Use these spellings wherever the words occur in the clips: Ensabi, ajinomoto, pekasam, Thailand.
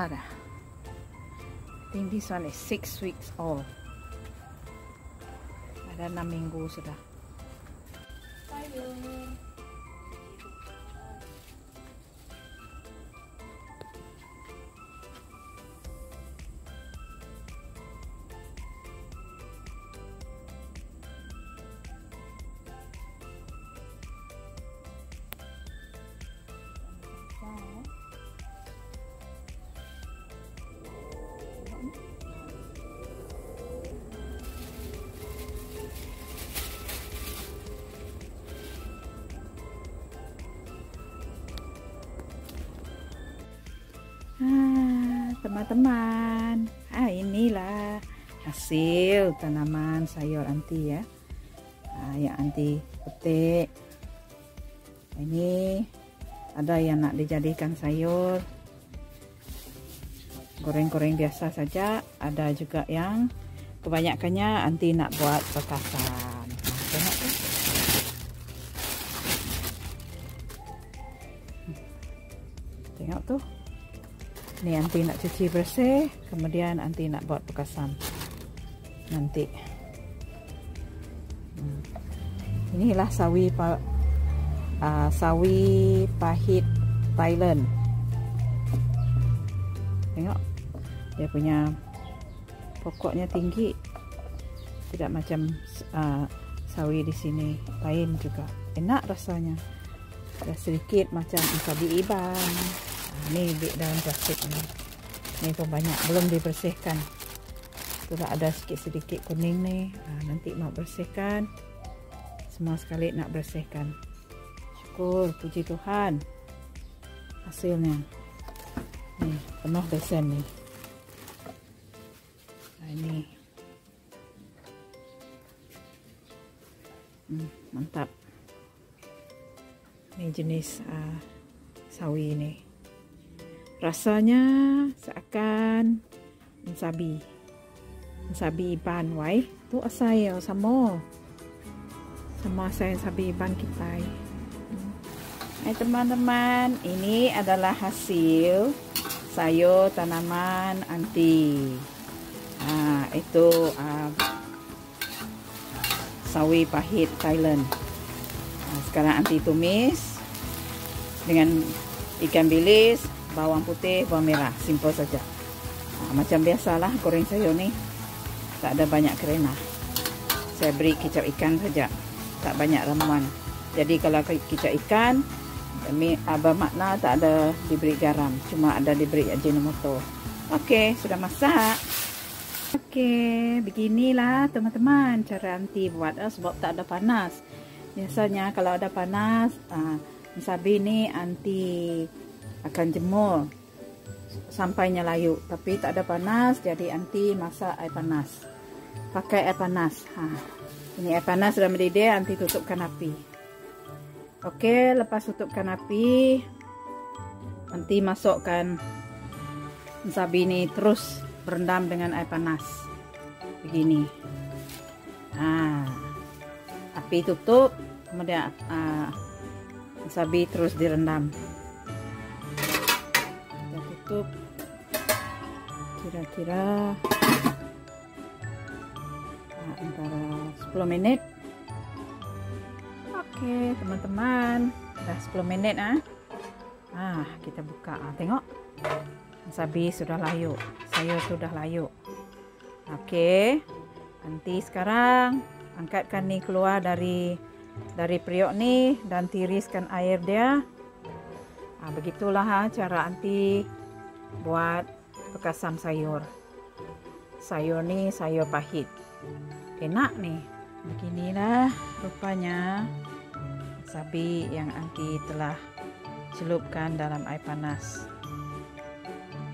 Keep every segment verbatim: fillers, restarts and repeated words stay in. Mara. I think this one is six weeks old. Ada enam minggu sudah. Teman-teman, ah, inilah hasil tanaman sayur anti ya, ah, yang anti petik. Ini ada yang nak dijadikan sayur goreng-goreng biasa saja, ada juga yang kebanyakannya anti nak buat pekasan. Nah, tengok tuh, tengok tuh. Ini anti nak cuci bersih, kemudian anti nak buat pekasam nanti. Hmm. Inilah sawi pa, uh, sawi pahit Thailand. Tengok, dia punya pokoknya tinggi, tidak macam uh, sawi di sini lain juga. Enak rasanya, ada sedikit macam ensabi ibang. Ini di daun plastik ini, ini pun banyak belum dibersihkan. Sudah ada sedikit-sedikit kuning nih. Nah, nanti mau bersihkan semua sekali, nak bersihkan. Syukur puji Tuhan hasilnya nih, penuh besen nih. Nah, ini hmm, mantap. Ini jenis uh, sawi ini. Rasanya seakan ensabi, ensabi ban wai tu asai ya, sama sama asai ensabi ban kita. Hai teman-teman, ini adalah hasil sayur tanaman anti. Nah, itu uh, sawi pahit Thailand. Nah, sekarang anti tumis dengan ikan bilis, bawang putih, bawang merah, simpel saja. Nah, macam biasalah goreng sayur nih, tak ada banyak kerana saya beri kicap ikan saja, tak banyak ramuan. Jadi kalau kicap ikan bermakna tak ada diberi garam, cuma ada diberi ajinomoto. Oke, sudah masak. Oke, beginilah teman-teman cara anti buat, sebab tak ada panas. Biasanya kalau ada panas, ensabi ini anti akan jemur sampainya layu, tapi tak ada panas, jadi anti masak air panas, pakai air panas. Ha, ini air panas sudah mendidih, anti tutupkan api. Oke, lepas tutupkan api, anti masukkan ensabi ini, terus berendam dengan air panas begini. Nah, api tutup, kemudian uh, ensabi terus direndam. Kira-kira nah, antara sepuluh menit. Oke teman-teman, sudah sepuluh menit. ah nah, kita buka. Ah, tengok, ensabi sudah layu, sayur sudah layu. Oke, nanti sekarang angkatkan nih keluar dari dari periuk nih, dan tiriskan air dia. Nah, begitulah ha, cara anti buat pekasam sayur. Sayur nih, sayur pahit. Enak nih. Beginilah rupanya ensabi yang anti telah celupkan dalam air panas.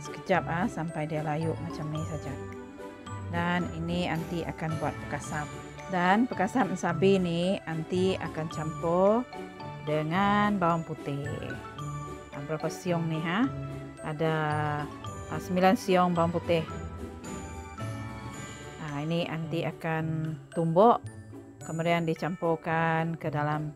Sekejap ah sampai dia layu macam ni saja. Dan ini anti akan buat pekasam. Dan pekasam ensabi ni anti akan campur dengan bawang putih. Berapa siung nih ha? Ada sembilan siung bawang putih. Nah, ini anti akan tumbuk, kemudian dicampurkan ke dalam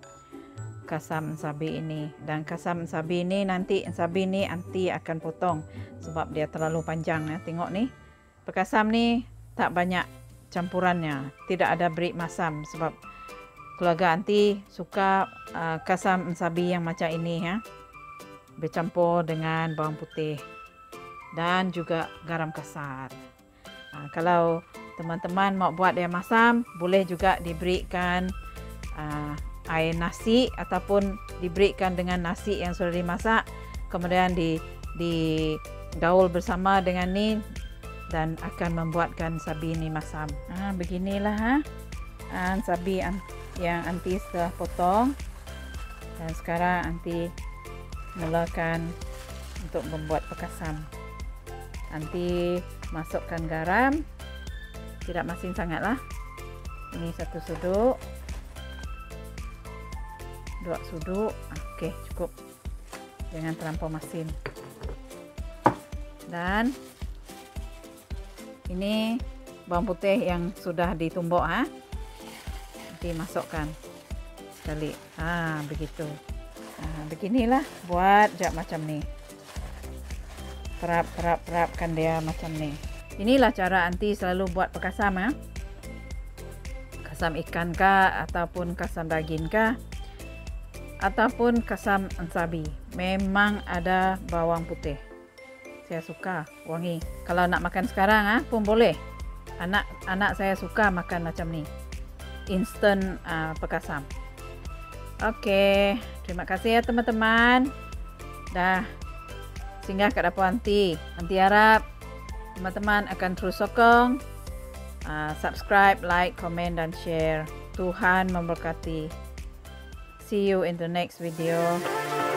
kasam Ensabi ini. Dan kasam Ensabi ini nanti Ensabi ini anti akan potong sebab dia terlalu panjang ya. Tengok nih, pekasam nih tak banyak campurannya, tidak ada beri masam sebab keluarga anti suka uh, kasam Ensabi yang macam ini ya, bercampur dengan bawang putih dan juga garam kasar. Nah, kalau teman-teman mau buat yang masam, boleh juga diberikan uh, air nasi ataupun diberikan dengan nasi yang sudah dimasak, kemudian di digaul bersama dengan ini dan akan membuatkan Ensabi ini masam. Nah, beginilah ha. Ensabi yang anti setelah potong, dan sekarang anti mulakan untuk membuat pekasam. Nanti masukkan garam, tidak masin sangatlah. Ini satu suduk, dua suduk, oke cukup, jangan terlampau masin. Dan ini bawang putih yang sudah ditumbuk ha, nanti masukkan sekali. Ah begitu. Nah, beginilah buat jak macam ni. Perap perap perapkan dia macam ni. Inilah cara anti selalu buat pekasam ya. Kasam ikan kah, ataupun kasam daging kah, ataupun kasam Ensabi. Memang ada bawang putih. Saya suka wangi. Kalau nak makan sekarang ah pun boleh. Anak anak saya suka makan macam ni. Instant uh, pekasam. Oke, terima kasih ya teman-teman. Dah singgah ke dapur anti. Anti harap teman-teman akan terus sokong, uh, subscribe, like, comment dan share. Tuhan memberkati. See you in the next video.